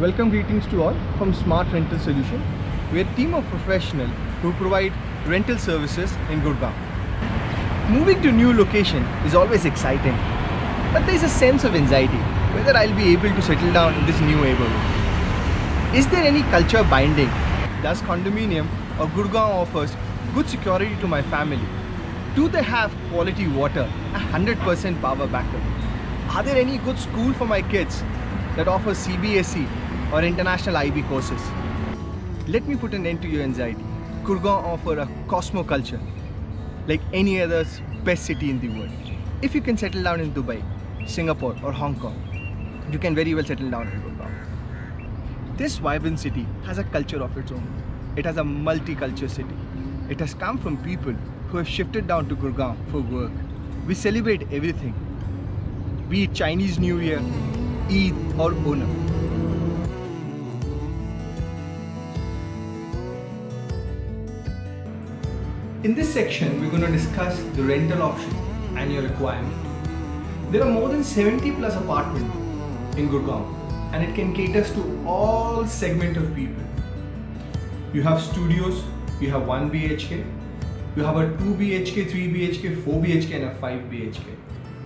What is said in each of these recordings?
Welcome greetings to all from Smart Rental Solution. We are a team of professionals who provide rental services in Gurgaon. Moving to a new location is always exciting, but there is a sense of anxiety whether I'll be able to settle down in this new neighborhood. Is there any culture binding? Does condominium or Gurgaon offers good security to my family? Do they have quality water and 100% power backup? Are there any good school for my kids that offers CBSE or international IB courses? Let me put an end to your anxiety. Gurgaon offers a cosmoculture like any other best city in the world. If you can settle down in Dubai, Singapore or Hong Kong, you can very well settle down in Gurgaon. This vibrant city has a culture of its own. It has a multicultural city. It has come from people who have shifted down to Gurgaon for work. We celebrate everything, be it Chinese New Year, Eid or Onam. In this section, we're going to discuss the rental option and your requirement. There are more than 70+ apartments in Gurgaon and it can cater to all segments of people. You have studios, you have 1 BHK, you have a 2 BHK, 3 BHK, 4 BHK and a 5 BHK.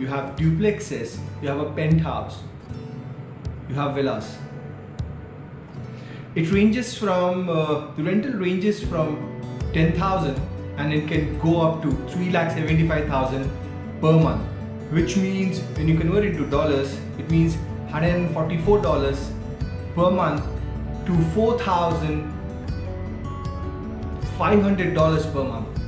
You have duplexes, you have a penthouse, you have villas. It ranges from, the rental ranges from 10,000 and it can go up to 3,75,000 per month, which means when you convert it to dollars, it means $144 per month to $4,500 per month.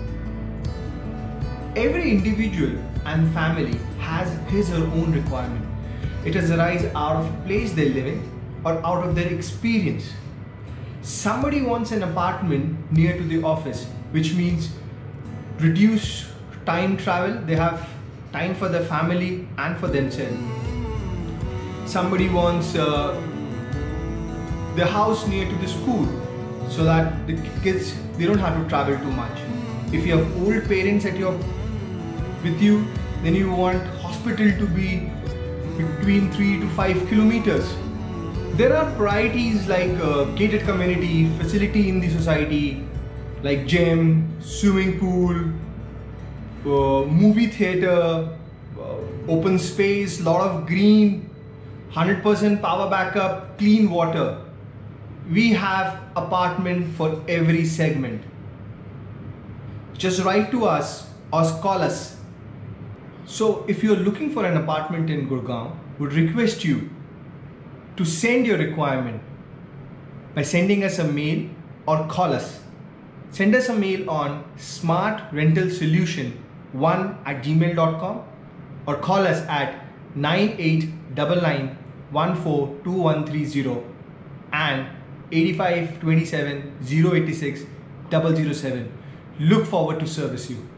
Every individual and family has his or her own requirement. It has arisen out of place they live in or out of their experience. Somebody wants an apartment near to the office, which means reduce time travel. They have time for their family and for themselves. Somebody wants the house near to the school so that the kids, they don't have to travel too much. If you have old parents at your with you, then you want hospital to be between 3 to 5 kilometers. There are priorities like gated community, facility in the society like gym, swimming pool, movie theater, open space, lot of green, 100% power backup, clean water. We have apartment for every segment. Just write to us or call us. So if you are looking for an apartment in Gurgaon, would request you to send your requirement by sending us a mail or call us. Send us a mail on smartrentalsolution1@gmail.com or call us at 9899142130 and 8527086007. Look forward to service you.